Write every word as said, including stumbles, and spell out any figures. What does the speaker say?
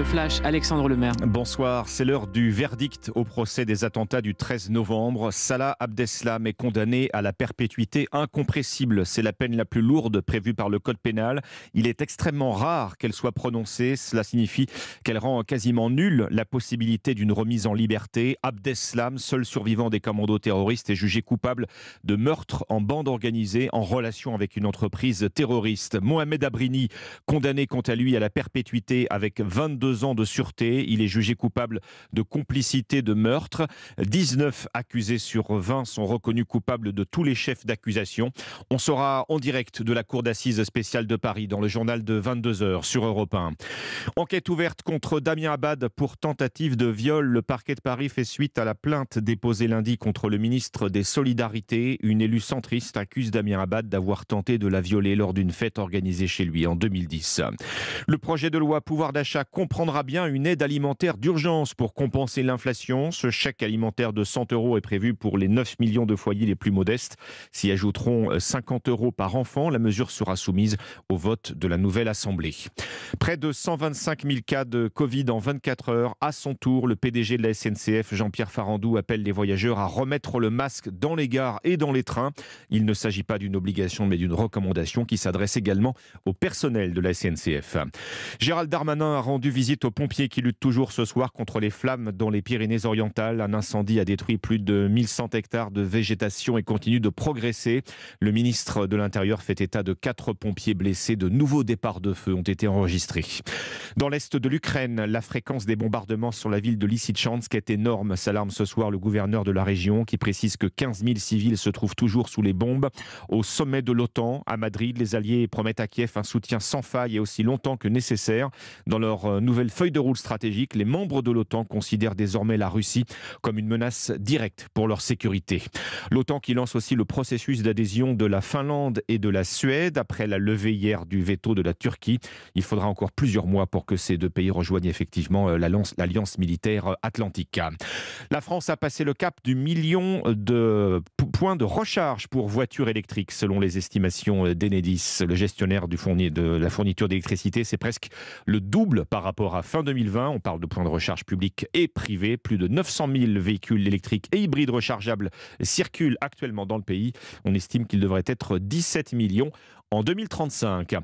Le Flash, Alexandre Lemaire. Bonsoir, c'est l'heure du verdict au procès des attentats du treize novembre. Salah Abdeslam est condamné à la perpétuité incompressible. C'est la peine la plus lourde prévue par le code pénal. Il est extrêmement rare qu'elle soit prononcée. Cela signifie qu'elle rend quasiment nulle la possibilité d'une remise en liberté. Abdeslam, seul survivant des commandos terroristes, est jugé coupable de meurtre en bande organisée en relation avec une entreprise terroriste. Mohamed Abrini, condamné quant à lui à la perpétuité avec vingt-deux ans de sûreté. Il est jugé coupable de complicité de meurtre. dix-neuf accusés sur vingt sont reconnus coupables de tous les chefs d'accusation. On sera en direct de la Cour d'assises spéciale de Paris dans le journal de vingt-deux heures sur Europe un. Enquête ouverte contre Damien Abad pour tentative de viol. Le parquet de Paris fait suite à la plainte déposée lundi contre le ministre des Solidarités. Une élue centriste accuse Damien Abad d'avoir tenté de la violer lors d'une fête organisée chez lui en deux mille dix. Le projet de loi pouvoir d'achat comprendra bien une aide alimentaire d'urgence pour compenser l'inflation. Ce chèque alimentaire de cent euros est prévu pour les neuf millions de foyers les plus modestes. S'y ajouteront cinquante euros par enfant. La mesure sera soumise au vote de la nouvelle Assemblée. Près de cent vingt-cinq mille cas de Covid en vingt-quatre heures. À son tour, le P D G de la S N C F, Jean-Pierre Farandou, appelle les voyageurs à remettre le masque dans les gares et dans les trains. Il ne s'agit pas d'une obligation, mais d'une recommandation qui s'adresse également au personnel de la S N C F. Gérald Darmanin a rendu Rendu visite aux pompiers qui luttent toujours ce soir contre les flammes dans les Pyrénées-Orientales. Un incendie a détruit plus de mille cent hectares de végétation et continue de progresser. Le ministre de l'Intérieur fait état de quatre pompiers blessés. De nouveaux départs de feu ont été enregistrés. Dans l'est de l'Ukraine, la fréquence des bombardements sur la ville de Lysychansk est énorme. S'alarme ce soir le gouverneur de la région qui précise que quinze mille civils se trouvent toujours sous les bombes. Au sommet de l'OTAN, à Madrid, les alliés promettent à Kiev un soutien sans faille et aussi longtemps que nécessaire. Dans leur nouvelle feuille de route stratégique, les membres de l'OTAN considèrent désormais la Russie comme une menace directe pour leur sécurité. L'OTAN qui lance aussi le processus d'adhésion de la Finlande et de la Suède après la levée hier du veto de la Turquie. Il faudra encore plusieurs mois pour que ces deux pays rejoignent effectivement l'alliance militaire atlantique. La France a passé le cap du million de points de recharge pour voitures électriques selon les estimations d'Enedis. Le gestionnaire du fourni- de la fourniture d'électricité, c'est presque le double par rapport à fin deux mille vingt, on parle de points de recharge publics et privés. Plus de neuf cent mille véhicules électriques et hybrides rechargeables circulent actuellement dans le pays. On estime qu'il devrait être dix-sept millions en deux mille trente-cinq.